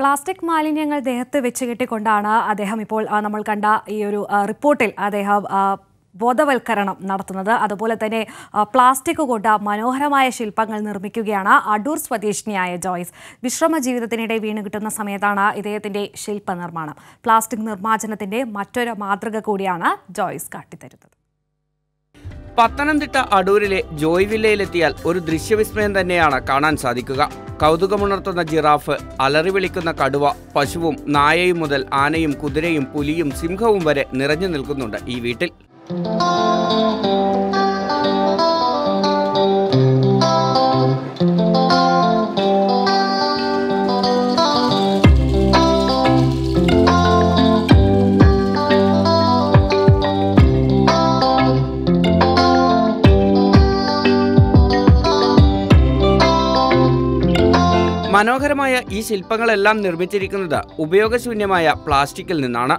Plastic മാലിന്യങ്ങൾ ദേഹത്ത് വെച്ചുകെട്ടിക്കൊണ്ടാണ് അദ്ദേഹം ഇപ്പോൾ നമ്മൾ കണ്ട ഈ ഒരു റിപ്പോർട്ടിൽ അദ്ദേഹം ബോധവൽക്കരണം നടത്തുന്നത് അതുപോലെ തന്നെ പ്ലാസ്റ്റിക് കൊണ്ട് മനോഹരമായ ശില്പങ്ങൾ നിർമ്മിക്കുകയാണ് അടൂർ സ്വദേശിനിയായ ജോയ്സ് വിശ്രമ ജീവിതത്തിനിടെ വീണു കിട്ടുന്ന സമയത്താണ് ഇദ്ദേഹത്തിന്റെ ശില്പ നിർമ്മാണം പ്ലാസ്റ്റിക് നിർമ്മാർജ്ജനത്തിന്റെ മറ്റൊരു മാതൃക കൂടിയാണ് ജോയ്സ് കാട്ടിത്തരുന്നത് പത്തനംതിട്ട അടൂരിലെ ജോയ് വില്ലയിലെത്തിയാൽ ഒരു ദൃശ്യവിസ്മയം തന്നെയാണ് കാണാൻ സാധിക്കുക കൗതുകമുണർത്തുന്ന ജിറാഫ് അലറി വിളിക്കുന്ന കടുവ പശുവും നായയും മുതൽ ആനയും കുതിരയും പുലിയും സിംഹവും വരെ നിറഞ്ഞു നിൽക്കുന്നുണ്ട് ഈ വീട്ടിൽ മനോഹരമായ ഈ ശില്പങ്ങളെല്ലാം നിർമ്മിച്ചിരിക്കുന്നത് ഉപയോഗശൂന്യമായ പ്ലാസ്റ്റിക്കിൽ നിന്നാണ്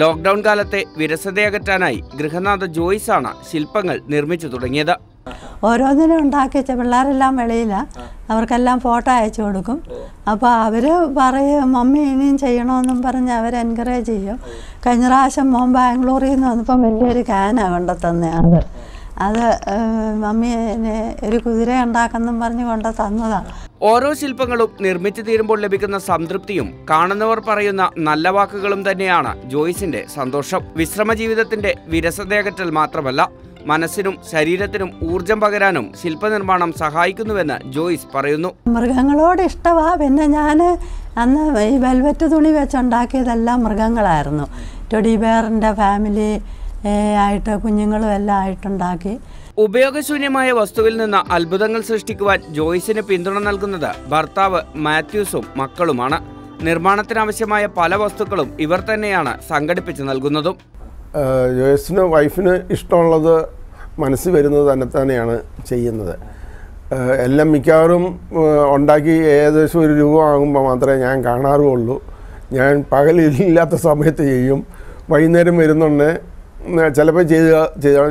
ലോക്ക്ഡൌൺ കാലത്തെ വിരസതയകറ്റാനായി ഗൃഹനാഥ ജോയ്സാണ് ശില്പങ്ങൾ നിർമ്മിച്ചു തുടങ്ങിയത് ഓരോന്നിനും ഉണ്ടാക്കി വെച്ച പിള്ളേരെല്ലാം വെളിയിലാണ് അവർക്കെല്ലാം ഫോട്ടോ അയച്ചു കൊടുക്കും അപ്പോൾ അവർ പറയും മമ്മി ഇനിയും ചെയ്യണമെന്നും പറഞ്ഞ് അവർ എൻകറേജ് ചെയ്യും കഴിഞ്ഞ പ്രാവശ്യം മോൻ ബാംഗ്ലൂരിൽ നിന്ന് വന്നപ്പം വലിയൊരു ക്യാനാണ് കൊണ്ടു തന്നെ അത് മമ്മി ഒരു കുതിര ഉണ്ടാക്കുന്നും പറഞ്ഞ് കൊണ്ട് തന്നതാണ് ഓരോ ശില്പങ്ങളും നിർമ്മിച്ചു തീരുമ്പോൾ ലഭിക്കുന്ന സംതൃപ്തിയും കാണുന്നവർ പറയുന്ന നല്ല വാക്കുകളും തന്നെയാണ് ജോയ്സിന്റെ സന്തോഷം വിശ്രമ ജീവിതത്തിന്റെ വിരസതയകറ്റൽ മാത്രമല്ല മനസ്സിനും ശരീരത്തിനും ഊർജം പകരാനും ശില്പനിർമ്മാണം സഹായിക്കുന്നുവെന്ന് ജോയ്സ് പറയുന്നു മൃഗങ്ങളോട് ഇഷ്ടമാ പിന്നെ ഞാൻ അന്ന് ഈ വെൽവെറ്റ് തുണി വെച്ചുണ്ടാക്കിയതെല്ലാം മൃഗങ്ങളായിരുന്നു ടൊഡി ബെയറിന്റെ ഫാമിലി ആയിട്ട് കുഞ്ഞുങ്ങളും എല്ലാം ആയിട്ടുണ്ടാക്കി ഉപയോഗശൂന്യമായ വസ്തുവിൽ നിന്ന് അത്ഭുതങ്ങൾ സൃഷ്ടിക്കുവാൻ ജോയ്സിന് പിന്തുണ നൽകുന്നത് ഭർത്താവ് മാത്യൂസും മക്കളുമാണ് നിർമ്മാണത്തിനാവശ്യമായ പല വസ്തുക്കളും ഇവർ തന്നെയാണ് സംഘടിപ്പിച്ച് നൽകുന്നതും ജോയ്സിന് വൈഫിന് ഇഷ്ടമുള്ളത് മനസ്സിൽ വരുന്നത് തന്നെയാണ് ചെയ്യുന്നത് എല്ലാം മിക്കവാറും ഉണ്ടാക്കി ഏകദേശം ഒരു രൂപ ആകുമ്പോൾ മാത്രമേ ഞാൻ കാണാറുള്ളൂ ഞാൻ പകലില്ലാത്ത സമയത്ത് ചെയ്യും വൈകുന്നേരം വരുന്നുണ്ട് ചിലപ്പോൾ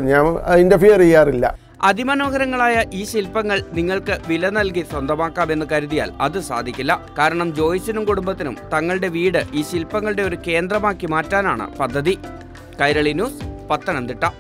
ഞാൻ ഇന്റർഫിയർ ചെയ്യാറില്ല അതിമനോഹരങ്ങളായ ഈ ശില്പങ്ങൾ നിങ്ങൾക്ക് വില നൽകി സ്വന്തമാക്കാമെന്ന് കരുതിയാൽ അത് സാധിക്കില്ല കാരണം ജോയ്സിനും കുടുംബത്തിനും തങ്ങളുടെ വീട് ഈ ശില്പങ്ങളുടെ ഒരു കേന്ദ്രമാക്കി മാറ്റാനാണ് പദ്ധതി കൈരളി ന്യൂസ് പത്തനംതിട്ട